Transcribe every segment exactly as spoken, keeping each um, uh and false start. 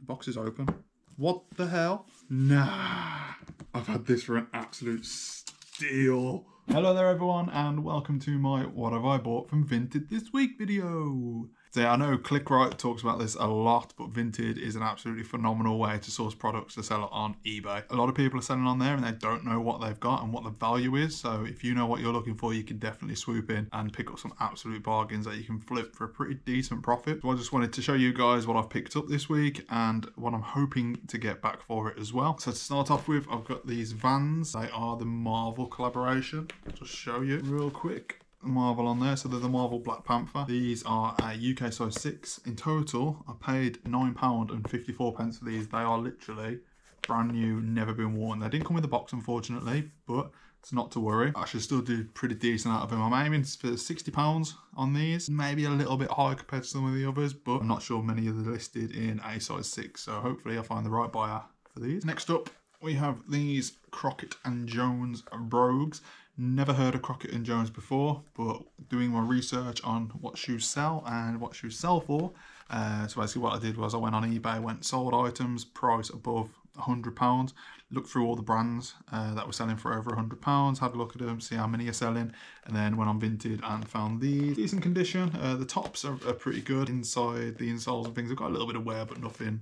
The box is open. What the hell? Nah. I've had this for an absolute steal. Hello there everyone and welcome to my What Have I Bought from Vinted This Week video. So yeah, I know ClickRight talks about this a lot, but Vinted is an absolutely phenomenal way to source products to sell on eBay. A lot of people are selling on there and they don't know what they've got and what the value is. So if you know what you're looking for, you can definitely swoop in and pick up some absolute bargains that you can flip for a pretty decent profit. So I just wanted to show you guys what I've picked up this week and what I'm hoping to get back for it as well. So to start off with, I've got these Vans. They are the Marvel collaboration. I'll just show you real quick. Marvel on there, so they're the Marvel Black Panther. These are a U K size six. In total, I paid nine pounds fifty-four for these. They are literally brand new, never been worn. They didn't come with a box, unfortunately, but it's not to worry. I should still do pretty decent out of them. I'm aiming for sixty pounds on these, maybe a little bit higher compared to some of the others, but I'm not sure many of the listed in a size six, so hopefully I'll find the right buyer for these. Next up, we have these Crockett and Jones brogues. Never heard of Crockett and Jones before, but doing my research on what shoes sell and what shoes sell for. Uh, so basically what I did was I went on eBay, went sold items, price above one hundred pounds, looked through all the brands uh, that were selling for over one hundred pounds, had a look at them, see how many are selling, and then went on Vinted and found these. Decent condition, uh, the tops are, are pretty good. Inside the insoles and things, I've got a little bit of wear, but nothing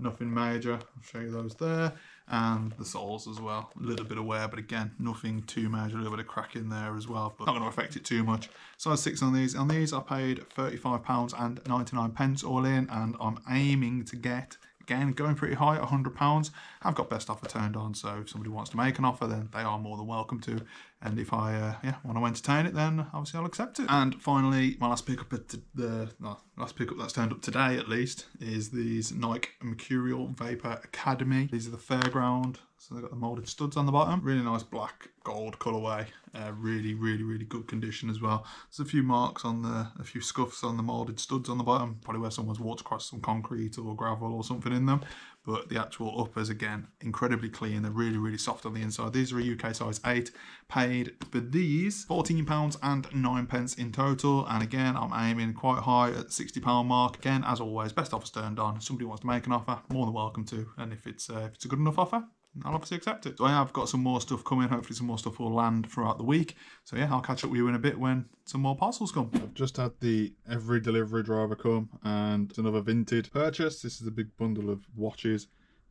nothing major. I'll show you those there, and the soles as well, a little bit of wear, but again nothing too major, a little bit of crack in there as well, but not going to affect it too much. Size six on these. On these I paid thirty-five pounds ninety-nine all in, and I'm aiming to get, again going pretty high at one hundred pounds. I've got best offer turned on, so if somebody wants to make an offer, then they are more than welcome to, and if I uh, yeah, want to entertain it, then obviously I'll accept it. And finally, my last pickup at the no, last pickup that's turned up today, at least, is these Nike Mercurial Vapor Academy. These are the fairground, so they've got the molded studs on the bottom. Really nice black gold colorway. Uh, really, really, really good condition as well. There's a few marks on the, a few scuffs on the molded studs on the bottom, probably where someone's walked across some concrete or gravel or something in them. But the actual uppers, again, incredibly clean. They're really, really soft on the inside. These are a U K size eight. Paid for these fourteen pounds and nine pence in total. And again, I'm aiming quite high at the sixty pound mark. Again, as always, best offer turned on. If somebody wants to make an offer, more than welcome to. And if it's, uh, if it's a good enough offer, I'll obviously accept it. So I have got some more stuff coming. Hopefully some more stuff will land throughout the week. So yeah, I'll catch up with you in a bit when some more parcels come. I've just had the Evri delivery driver come, and it's another Vinted purchase. This is a big bundle of watches.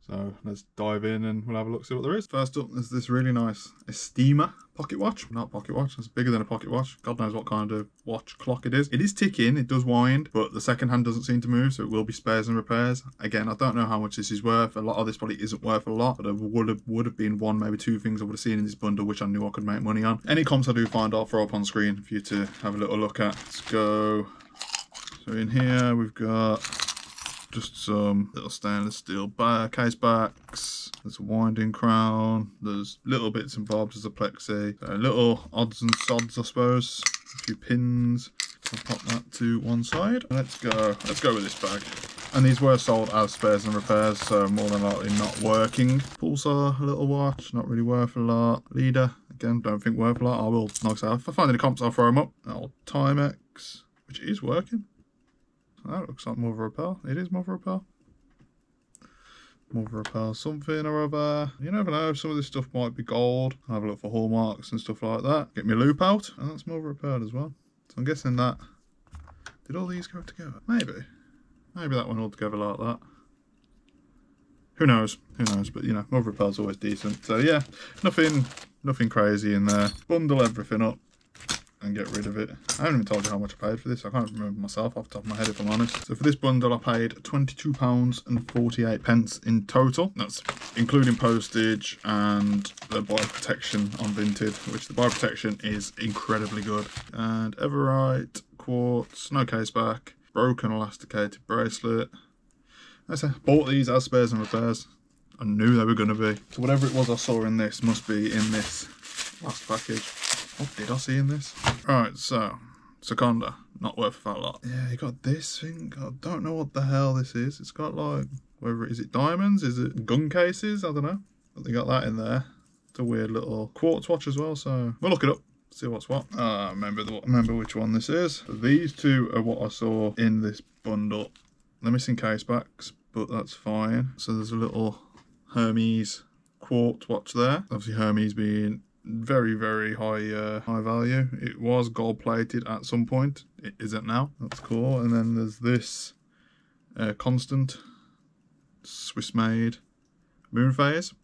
So let's dive in and we'll have a look, see what there is. First up, there's this really nice Estima pocket watch. Not pocket watch, it's bigger than a pocket watch. God knows what kind of watch clock it is. It is ticking, it does wind, but the second hand doesn't seem to move, so it will be spares and repairs. Again, I don't know how much this is worth. A lot of this probably isn't worth a lot, but it would have, would have been one, maybe two things I would have seen in this bundle, which I knew I could make money on. Any comps I do find, I'll throw up on screen for you to have a little look at. Let's go. So in here, we've got just some little stainless steel back, case backs. There's a winding crown. There's little bits and bobs as a plexi. So little odds and sods, I suppose. A few pins. I'll pop that to one side. Let's go. Let's go with this bag. And these were sold as spares and repairs, so more than likely not working. Pulsar, a little watch, not really worth a lot. Leader, again, don't think worth a lot. I will, like I say, if I find any comps, I'll throw them up. That old Timex, which is working. That looks like more of a repair. It is more of a repair. More of a repair something or other. You never know, some of this stuff might be gold. I'll have a look for hallmarks and stuff like that. Get me a loop out, and that's more of a repair as well. So I'm guessing that... Did all these go together? Maybe. Maybe that went all together like that. Who knows? Who knows? But, you know, more of a repair's always decent. So, yeah, nothing, nothing crazy in there. Bundle everything up and get rid of it. I haven't even told you how much I paid for this. I can't remember myself off the top of my head, if I'm honest. So for this bundle, I paid twenty-two pounds forty-eight in total. That's including postage and the buy protection on Vinted, which the buy protection is incredibly good. And Everite, quartz, no case back, broken elasticated bracelet. That's it. Bought these as spares and repairs. I knew they were going to be. So whatever it was I saw in this must be in this last package. What did I see in this? Right, so, Seconda, not worth a fat lot. Yeah, you got this thing. I don't know what the hell this is. It's got like, whether is it diamonds? Is it gun cases? I don't know. But they got that in there. It's a weird little quartz watch as well, so we'll look it up. See what's what. Uh, remember the, remember which one this is. These two are what I saw in this bundle. They're missing case backs, but that's fine. So there's a little Hermes quartz watch there. Obviously Hermes being very, very high uh, high value. It was gold plated at some point. It isn't now. That's cool. And then there's this uh, constant Swiss made moon phase.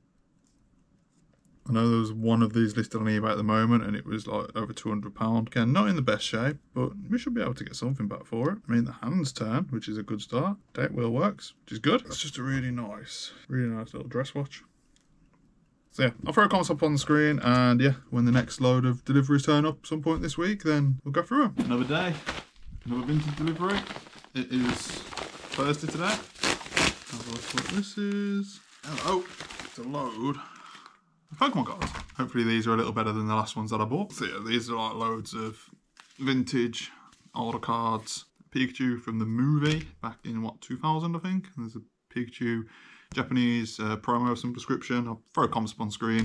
I know there was one of these listed on eBay at the moment and it was like over two hundred pounds. Again, not in the best shape, but we should be able to get something back for it. I mean, the hand's turned, which is a good start. Date wheel works, which is good. It's just a really nice, really nice little dress watch. So yeah, I'll throw comments up on the screen, and yeah, when the next load of deliveries turn up some point this week, then we'll go through them. Another day, another Vinted delivery. It is Thursday today. Have a look what this is. Hello, it's a load. Pokemon cards. Hopefully these are a little better than the last ones that I bought. So yeah, these are like loads of vintage older cards. Pikachu from the movie back in what, two thousand I think. And there's a Pikachu Japanese uh, promo of some description. I'll throw comments up on screen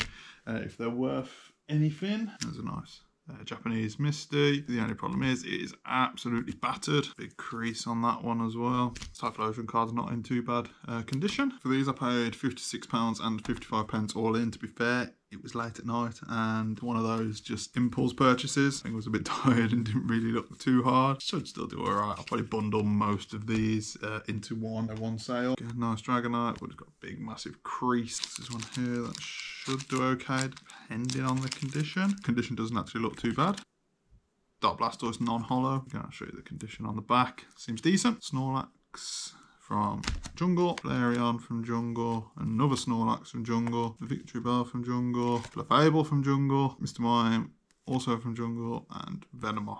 uh, if they're worth anything. There's a nice uh, Japanese Misty. The only problem is it is absolutely battered. Big crease on that one as well. Typhlosion cards not in too bad uh, condition. For these I paid fifty-six pounds and fifty-five pence all in. To be fair, it was late at night and one of those just impulse purchases. I think I was a bit tired and didn't really look too hard. Should still do all right. I'll probably bundle most of these uh, into one one sale. Okay, nice Dragonite. We've got a big massive crease. This is one here that should do okay depending on the condition. Condition doesn't actually look too bad. Dark Blastoise non-holo. I'm going to show you the condition on the back. Seems decent. Snorlax from Jungle, Flareon from Jungle, another Snorlax from Jungle, the Victory Bell from Jungle, Clefable from Jungle, Mister Mime also from Jungle, and Venomoth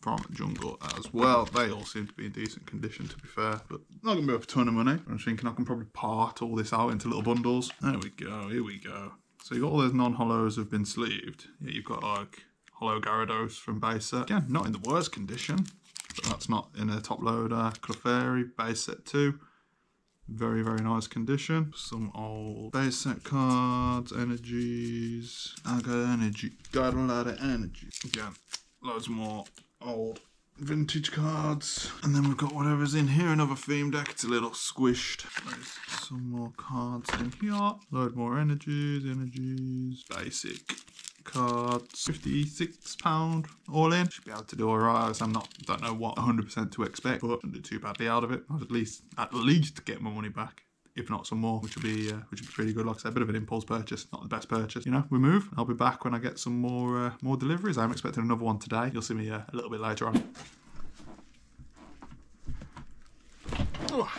from Jungle as well. They all seem to be in decent condition, to be fair, but not going to be worth a ton of money. I'm thinking I can probably part all this out into little bundles. There we go, here we go. So you've got all those non-hollows have been sleeved. Yeah, you've got like Holo Gyarados from base set. Again, not in the worst condition. But that's not in a top loader. Clefairy, base set two. Very, very nice condition. Some old base set cards, energies. I got energy. Got a lot of energy. Again, loads more old vintage cards. And then we've got whatever's in here. Another theme deck. It's a little squished. There's some more cards in here. Load more energies, energies. Basic cards, fifty-six pounds all in. Should be able to do all right. I'm not, don't know what one hundred percent to expect, but shouldn't do too badly out of it. I'll at least, at least get my money back, if not some more, which would be, uh, which would be pretty good. Like I said, a bit of an impulse purchase, not the best purchase. You know, we move. I'll be back when I get some more, uh, more deliveries. I'm expecting another one today. You'll see me uh, a little bit later on. Oh.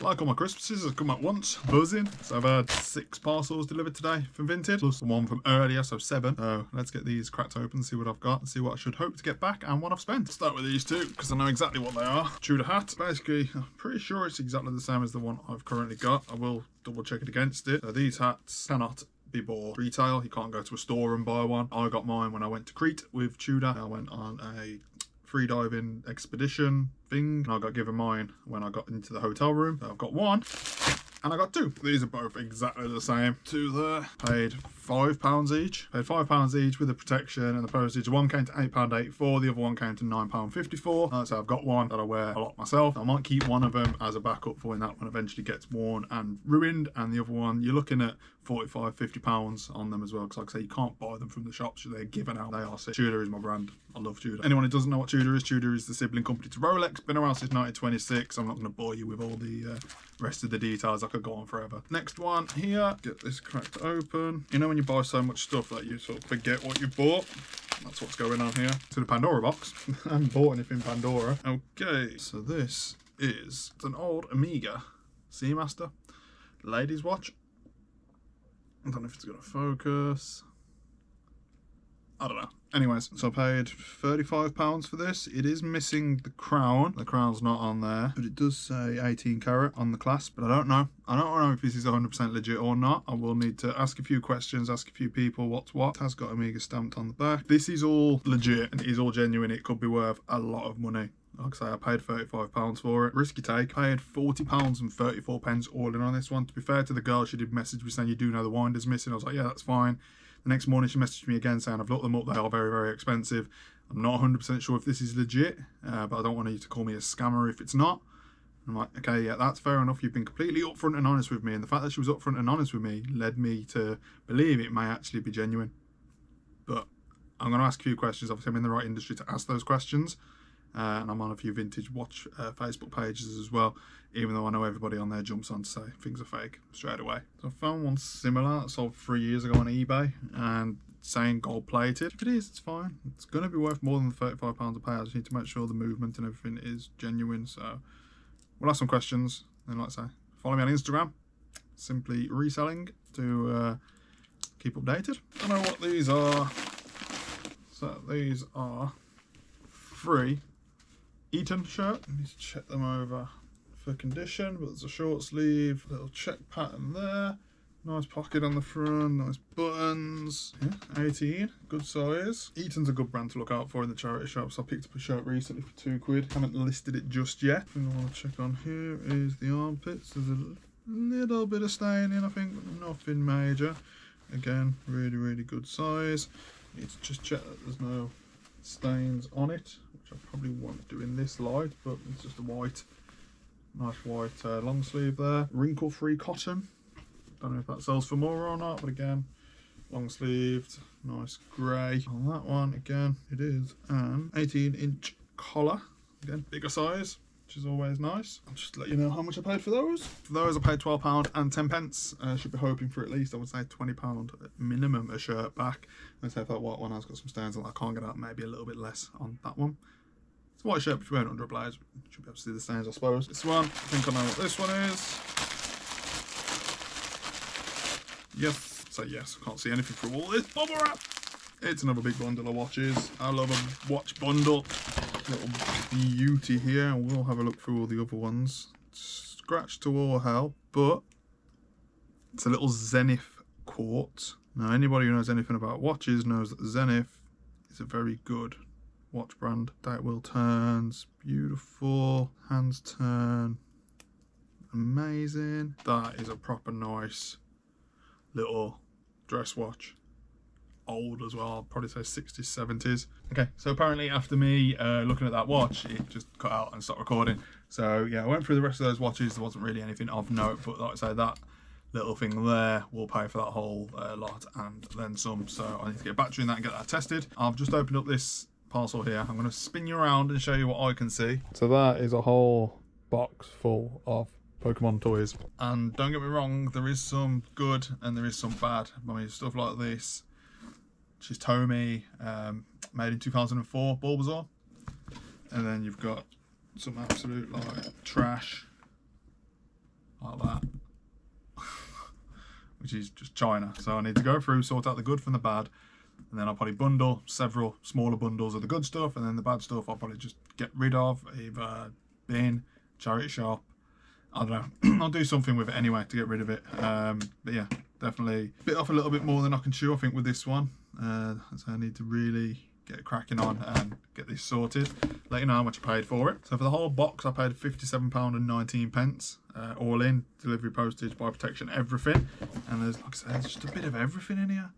Like all my Christmases, I've come at once, buzzing. So I've had six parcels delivered today from Vinted, plus one from earlier, so seven. So let's get these cracked open, see what I've got, and see what I should hope to get back and what I've spent. Start with these two, because I know exactly what they are. Tudor hat. Basically, I'm pretty sure it's exactly the same as the one I've currently got. I will double check it against it. So these hats cannot be bought retail. You can't go to a store and buy one. I got mine when I went to Crete with Tudor. I went on a free diving expedition thing, and I got given mine when I got into the hotel room. So I've got one and I got two. These are both exactly the same. Two there. Paid five pounds each. Paid five pounds each with the protection and the postage. One came to eight pounds eighty-four, the other one came to nine pounds fifty-four. Uh, so I've got one that I wear a lot myself. I might keep one of them as a backup for when that one eventually gets worn and ruined. And the other one, you're looking at forty-five, fifty pounds on them as well, because like I say, you can't buy them from the shops. They're given out. They are sick. Tudor is my brand. I love Tudor. Anyone who doesn't know what Tudor is, Tudor is the sibling company to Rolex. Been around since nineteen twenty-six. I'm not going to bore you with all the uh, rest of the details. I could go on forever. Next one here. Get this cracked open. You know when you buy so much stuff that you sort of forget what you bought? That's what's going on here. To the Pandora box. I haven't bought anything Pandora. Okay, so this is it's an old Omega Seamaster ladies watch. I don't know if it's going to focus. I don't know. Anyways, so I paid thirty-five pounds for this. It is missing the crown. The crown's not on there, but it does say eighteen karat on the clasp, but I don't know. I don't know if this is one hundred percent legit or not. I will need to ask a few questions, ask a few people what's what. It has got Omega stamped on the back. This is all legit and it is all genuine. It could be worth a lot of money. Like I say, I paid thirty-five pounds for it. Risky take. Paid forty pounds and thirty-four pence all in on this one. To be fair to the girl, she did message me saying, you do know the winder's missing. I was like, yeah, that's fine. The next morning she messaged me again saying, I've looked them up. They are very, very expensive. I'm not one hundred percent sure if this is legit, uh, but I don't want you to call me a scammer if it's not. I'm like, okay, yeah, that's fair enough. You've been completely upfront and honest with me. And the fact that she was upfront and honest with me led me to believe it may actually be genuine. But I'm going to ask a few questions. Obviously, I'm in the right industry to ask those questions. Uh, and I'm on a few vintage watch uh, Facebook pages as well, even though I know everybody on there jumps on to say things are fake straight away. So I found one similar that sold three years ago on eBay and saying gold plated. If it is, it's fine. It's going to be worth more than thirty-five pounds a pair. I just need to make sure the movement and everything is genuine. So we'll ask some questions. And like I say, follow me on Instagram, Simply Reselling, to uh, keep updated. I don't know what these are. So these are free Eton shirt. I need to check them over for condition, but there's a short sleeve, little check pattern there, nice pocket on the front, nice buttons. Yeah, eighteen, good size. Eton's a good brand to look out for in the charity shops. I picked up a shirt recently for two quid. Haven't listed it just yet. Thing I want to check on here is the armpits. There's a little bit of staining, I think, but nothing major. Again, really, really good size. Need to just check that there's no stains on it, which I probably won't do in this light, but it's just a white, nice white uh, long sleeve there. Wrinkle free cotton, don't know if that sells for more or not, but again, long sleeved, nice grey. On that one, again, it is an eighteen inch collar, again, bigger size, which is always nice. I'll just let you know how much I paid for those. For those, I paid twelve pounds and ten pence. I uh, should be hoping for at least, I would say, twenty pounds minimum a shirt back. I'm going to that white one, I've got some stains on that. I can't get out, maybe a little bit less on that one. It's a white shirt, but you wearing it under a blazer. Should be able to see the stains, I suppose. This one, I think I know what this one is. Yes, so yes, I can't see anything through all this bubble wrap. It's another big bundle of watches. I love a watch bundle. Little beauty here, and we'll have a look through all the other ones. Scratch to all hell, but it's a little Zenith quartz. Now, anybody who knows anything about watches knows that Zenith is a very good watch brand. Date wheel turns, beautiful. Hands turn, amazing. That is a proper nice little dress watch. Old as well, I'll probably say sixties, seventies. Okay, so apparently after me uh, looking at that watch, it just cut out and stopped recording. So yeah, I went through the rest of those watches. There wasn't really anything of note, but like I say, that little thing there will pay for that whole uh, lot and then some. So I need to get a battery in that and get that tested. I've just opened up this parcel here. I'm going to spin you around and show you what I can see. So that is a whole box full of Pokemon toys. And don't get me wrong, there is some good and there is some bad. I mean, stuff like this. She's Tomy, um, made in two thousand four, Bulbasaur. And then you've got some absolute like trash, like that, which is just China. So I need to go through, sort out the good from the bad, and then I'll probably bundle several smaller bundles of the good stuff, and then the bad stuff I'll probably just get rid of, either bin, charity shop, I don't know. I'll do something with it anyway to get rid of it. Um, but yeah, definitely bit off a little bit more than I can chew, I think, with this one. Uh, so I need to really get cracking on and get this sorted. Let you know how much I paid for it. So for the whole box, I paid fifty-seven pounds and nineteen pence, uh, all in, delivery, postage, buy protection, everything. And there's, like I said, there's just a bit of everything in here.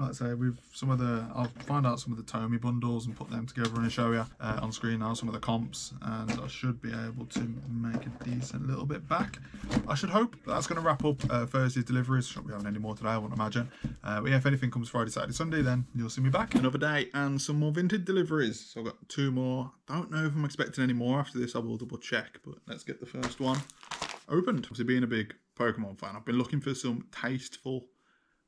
Like I say, we've some of the, I'll find out some of the Tomy bundles and put them together and show you uh, on screen now some of the comps, and I should be able to make a decent little bit back. I should hope that's going to wrap up uh, Thursday's deliveries. Shouldn't be having any more today, I wouldn't imagine. Uh, but yeah, if anything comes Friday, Saturday, Sunday, then you'll see me back. Another day and some more vintage deliveries. So I've got two more. Don't know if I'm expecting any more after this. I will double check, but let's get the first one opened. Obviously, being a big Pokemon fan, I've been looking for some tasteful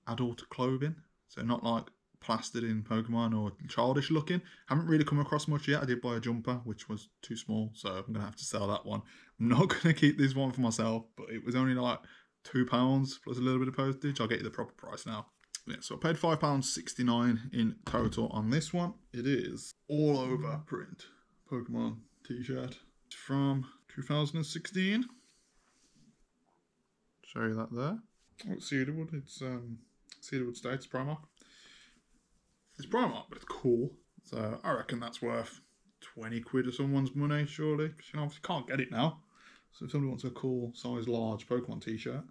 adult clothing. So not like plastered in Pokemon or childish looking. Haven't really come across much yet. I did buy a jumper, which was too small. So I'm going to have to sell that one. I'm not going to keep this one for myself, but it was only like two pounds plus a little bit of postage. I'll get you the proper price now. Yeah, so I paid five pounds sixty-nine in total on this one. It is all over print Pokemon t-shirt from two thousand sixteen. Show you that there. Oh, it's Cedarwood. It's... um. Cedarwood States, Primark. It's Primark, but it's cool. So I reckon that's worth twenty quid of someone's money, surely. Because you know, obviously can't get it now. So if somebody wants a cool size large Pokemon t-shirt,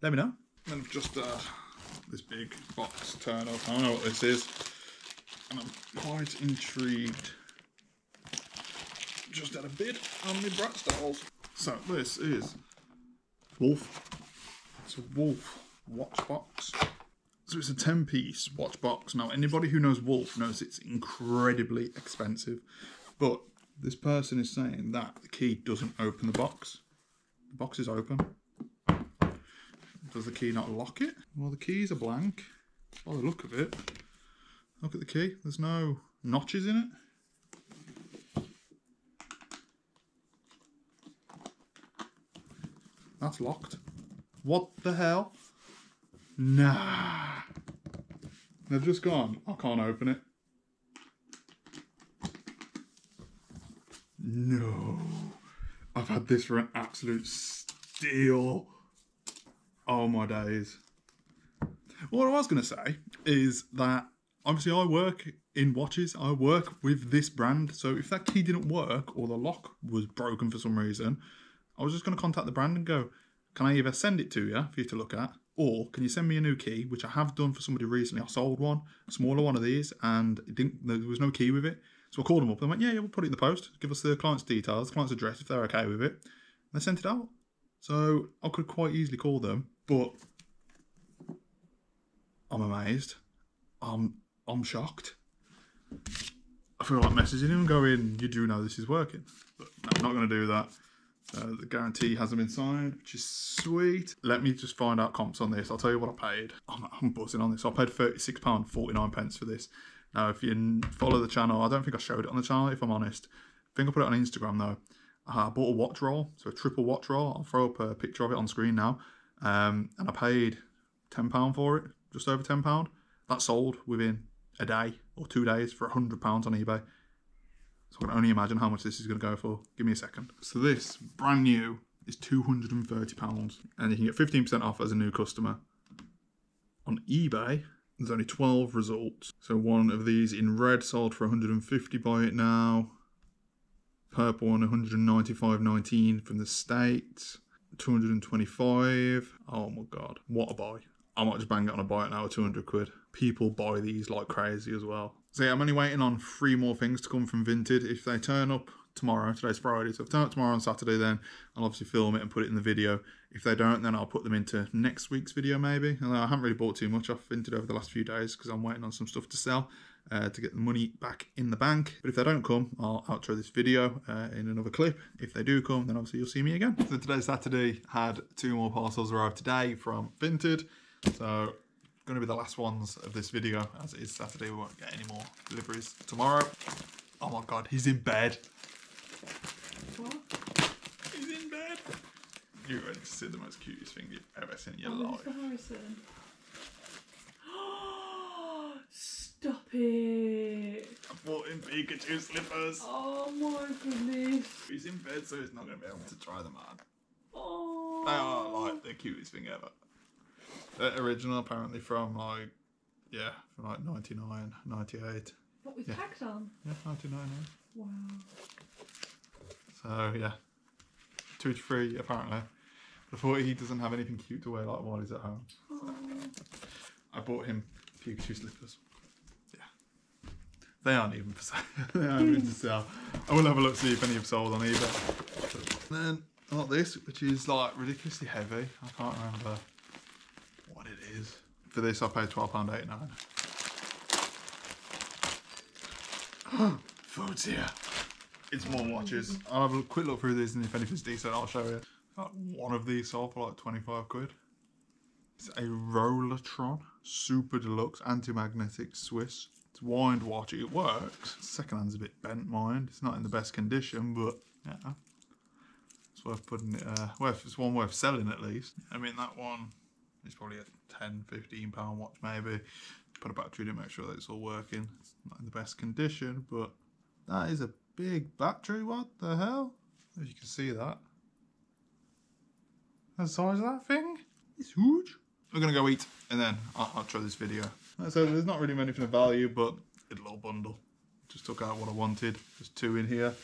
let me know. And then I've just uh, this big box turned up. I don't know what this is. And I'm quite intrigued. Just had a bid on my Bratz dolls. So this is Wolf. It's a Wolf watch box. So it's a ten piece watch box. Now anybody who knows Wolf knows it's incredibly expensive. But this person is saying that the key doesn't open the box. The box is open. Does the key not lock it? Well, the keys are blank. By the look of it. Look at the key. There's no notches in it. That's locked. What the hell? Nah. They've just gone, I can't open it. No. I've had this for an absolute steal. Oh my days. What I was going to say is that obviously I work in watches. I work with this brand. So if that key didn't work or the lock was broken for some reason, I was just going to contact the brand and go, can I either send it to you for you to look at, or can you send me a new key, which I have done for somebody recently. I sold one, a smaller one of these, and it didn't, there was no key with it. So I called them up and went, yeah, yeah, we'll put it in the post. Give us the client's details, the client's address, if they're okay with it. And they sent it out. So I could quite easily call them, but I'm amazed. I'm, I'm shocked. I feel like messaging him and going, you do know this is working. But I'm not going to do that. Uh, the guarantee hasn't been signed, which is sweet. Let me just find out comps on this. I'll tell you what I paid. I'm, I'm buzzing on this. I paid thirty-six pounds forty-nine for this. Now, if you follow the channel, I don't think I showed it on the channel, if I'm honest. I think I put it on Instagram, though. Uh, I bought a watch roll, so a triple watch roll. I'll throw up a picture of it on screen now. Um, and I paid ten pounds for it, just over ten pounds. That sold within a day or two days for one hundred pounds on eBay. So I can only imagine how much this is going to go for. Give me a second. So this, brand new, is two hundred and thirty pounds. And you can get fifteen percent off as a new customer. On eBay, there's only twelve results. So one of these in red sold for one hundred and fifty by it now. Purple one, one ninety-five nineteen from the States. two hundred and twenty-five. Oh my God. What a buy. I might just bang it on a buy it now at two hundred quid. People buy these like crazy as well. So yeah, I'm only waiting on three more things to come from Vinted. If they turn up tomorrow, today's Friday, so if they turn up tomorrow on Saturday, then I'll obviously film it and put it in the video. If they don't, then I'll put them into next week's video maybe. Although I haven't really bought too much off Vinted over the last few days because I'm waiting on some stuff to sell uh, to get the money back in the bank. But if they don't come, I'll outro this video uh, in another clip. If they do come, then obviously you'll see me again. So today's Saturday, had two more parcels arrive today from Vinted. So going to be the last ones of this video, as it is Saturday. We won't get any more deliveries tomorrow. Oh my God, he's in bed. He's in bed. You're going to see the most cutest thing you've ever seen in your oh, life. Mr. Harrison. Stop it. I bought him Pikachu slippers. Oh my goodness. He's in bed, so he's not going to be able to try them on. Oh. They are like the cutest thing ever. They're original, apparently from like, yeah, from like ninety-nine, ninety-eight. What, with yeah. tags on? Yeah, ninety-nine. Yeah. Wow. So yeah, two to three apparently. But I thought he doesn't have anything cute to wear like while he's at home. So I bought him Pikachu slippers. Yeah. They aren't even for sale. They aren't even to sell. I will have a look see if any have sold on eBay. And then I got this, which is like ridiculously heavy. I can't remember what it is. For this I paid twelve pounds eighty-nine. Oh, food's here. It's more watches. I'll have a quick look through these and if anything's decent I'll show you. Like one of these sold for like twenty-five quid. It's a Rollertron Super Deluxe Anti-Magnetic Swiss. It's a wind watch, it works. Second hand's a bit bent mind. It's not in the best condition, but yeah. It's worth putting it, uh, worth, it's one worth selling at least. I mean that one, it's probably a ten, fifteen pound watch maybe. Put a battery in it, make sure that it's all working. It's not in the best condition, but that is a big battery. What the hell? If you can see that. The size of that thing? It's huge. We're going to go eat and then I'll, I'll try this video. So there's not really many for the value, but a little bundle. Just took out what I wanted. There's two in here.